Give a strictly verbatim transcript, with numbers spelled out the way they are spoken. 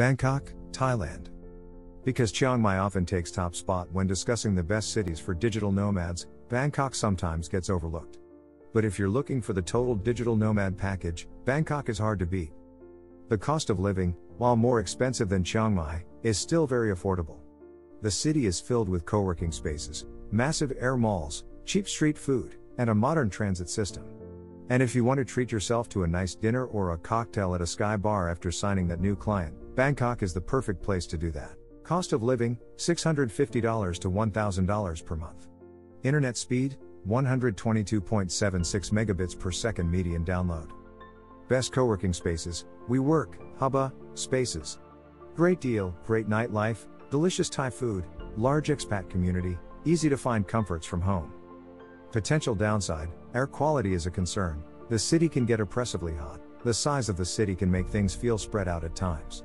Bangkok, Thailand. Because Chiang Mai often takes top spot when discussing the best cities for digital nomads, Bangkok sometimes gets overlooked. But if you're looking for the total digital nomad package, Bangkok is hard to beat. The cost of living, while more expensive than Chiang Mai, is still very affordable. The city is filled with co-working spaces, massive air malls, cheap street food, and a modern transit system. And if you want to treat yourself to a nice dinner or a cocktail at a sky bar after signing that new client, Bangkok is the perfect place to do that. Cost of living, six hundred fifty to one thousand dollars per month. Internet speed, one hundred twenty-two point seven six megabits per second median download. Best co-working spaces, WeWork, Hubba, Spaces. Great deal, great nightlife, delicious Thai food, large expat community, easy to find comforts from home. Potential downside, air quality is a concern. The city can get oppressively hot. The size of the city can make things feel spread out at times.